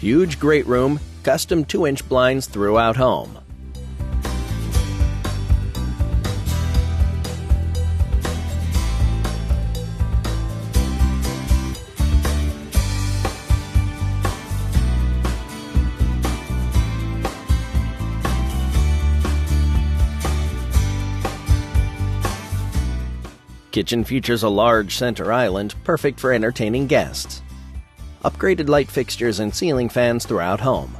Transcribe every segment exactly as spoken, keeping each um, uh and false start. Huge great room, custom two inch blinds throughout home. Kitchen features a large center island, perfect for entertaining guests. Upgraded light fixtures and ceiling fans throughout home.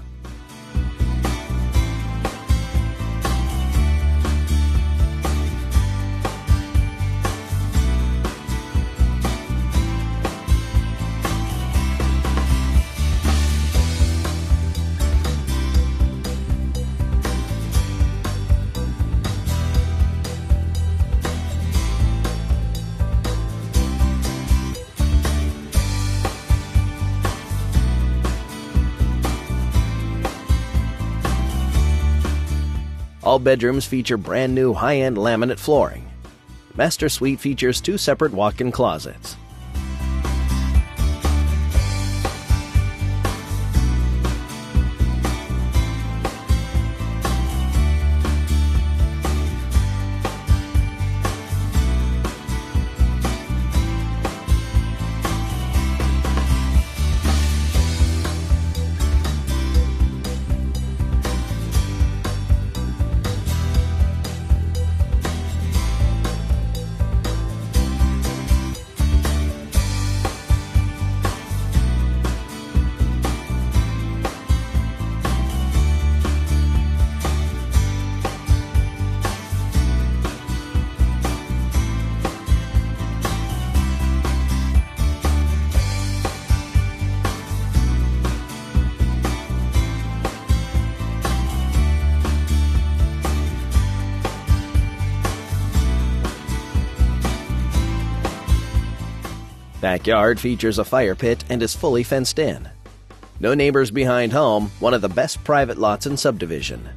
All bedrooms feature brand new high-end laminate flooring. Master suite features two separate walk-in closets. Backyard features a fire pit and is fully fenced in. No neighbors behind home, one of the best private lots in subdivision.